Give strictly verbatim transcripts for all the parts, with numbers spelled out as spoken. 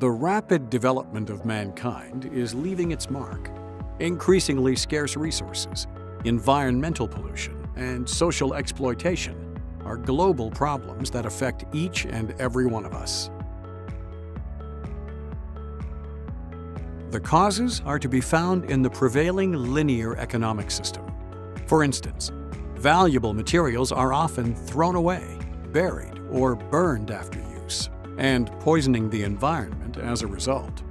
The rapid development of mankind is leaving its mark. Increasingly scarce resources, environmental pollution, and social exploitation are global problems that affect each and every one of us. The causes are to be found in the prevailing linear economic system. For instance, valuable materials are often thrown away, buried, or burned after use, and poisoning the environment as a result.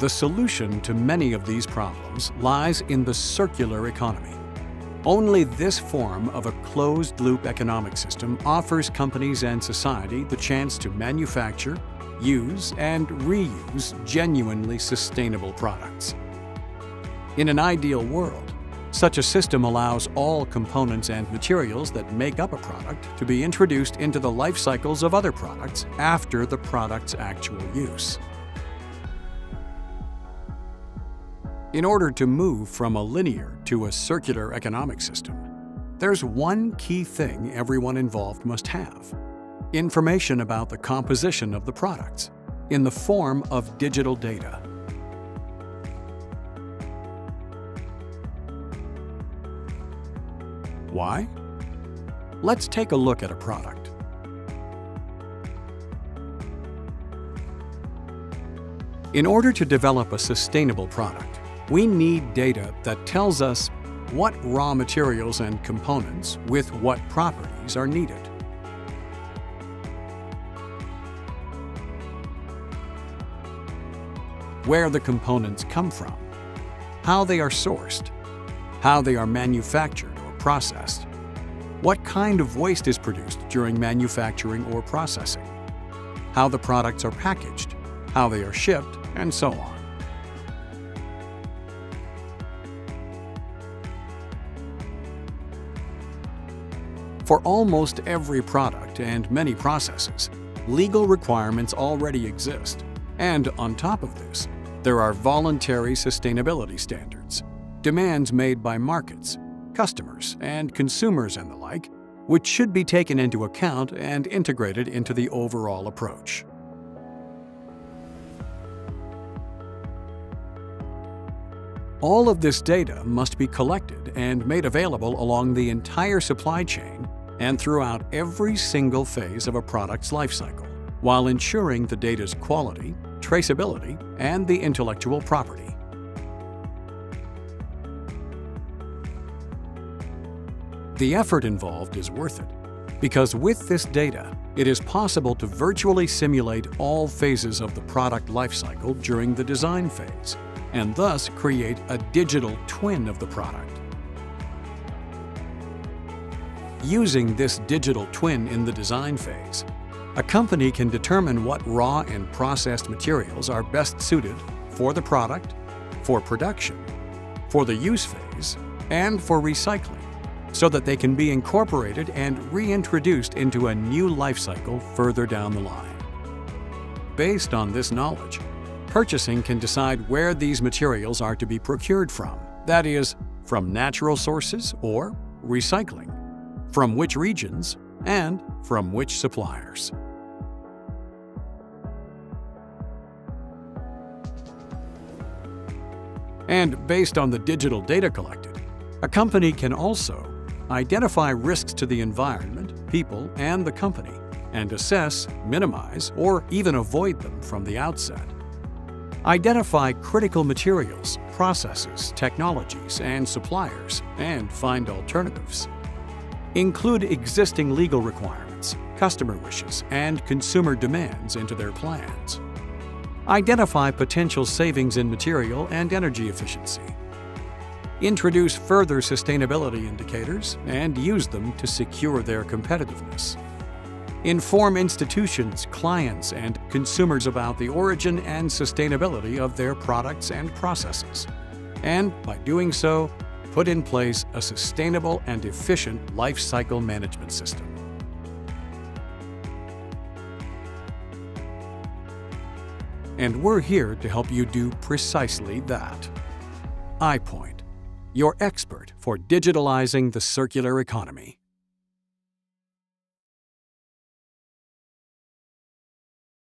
The solution to many of these problems lies in the circular economy. Only this form of a closed-loop economic system offers companies and society the chance to manufacture, use, and reuse genuinely sustainable products. In an ideal world, such a system allows all components and materials that make up a product to be introduced into the life cycles of other products after the product's actual use. In order to move from a linear to a circular economic system, there's one key thing everyone involved must have: information about the composition of the products in the form of digital data. Why? Let's take a look at a product. In order to develop a sustainable product, we need data that tells us what raw materials and components with what properties are needed. Where the components come from, how they are sourced, how they are manufactured or processed, what kind of waste is produced during manufacturing or processing, how the products are packaged, how they are shipped, and so on. For almost every product and many processes, legal requirements already exist, and on top of this, there are voluntary sustainability standards, demands made by markets, customers, and consumers and the like, which should be taken into account and integrated into the overall approach. All of this data must be collected and made available along the entire supply chain and throughout every single phase of a product's life cycle, while ensuring the data's quality, traceability, and the intellectual property. The effort involved is worth it, because with this data, it is possible to virtually simulate all phases of the product life cycle during the design phase, and thus create a digital twin of the product. Using this digital twin in the design phase, a company can determine what raw and processed materials are best suited for the product, for production, for the use phase, and for recycling, so that they can be incorporated and reintroduced into a new life cycle further down the line. Based on this knowledge, purchasing can decide where these materials are to be procured from, that is, from natural sources or recycling, from which regions, and from which suppliers. And based on the digital data collected, a company can also identify risks to the environment, people, and the company, and assess, minimize, or even avoid them from the outset. Identify critical materials, processes, technologies, and suppliers, and find alternatives. Include existing legal requirements, customer wishes, and consumer demands into their plans. Identify potential savings in material and energy efficiency. Introduce further sustainability indicators and use them to secure their competitiveness. Inform institutions, clients, and consumers about the origin and sustainability of their products and processes, and by doing so, put in place a sustainable and efficient life cycle management system. And we're here to help you do precisely that. iPoint, your expert for digitalizing the circular economy.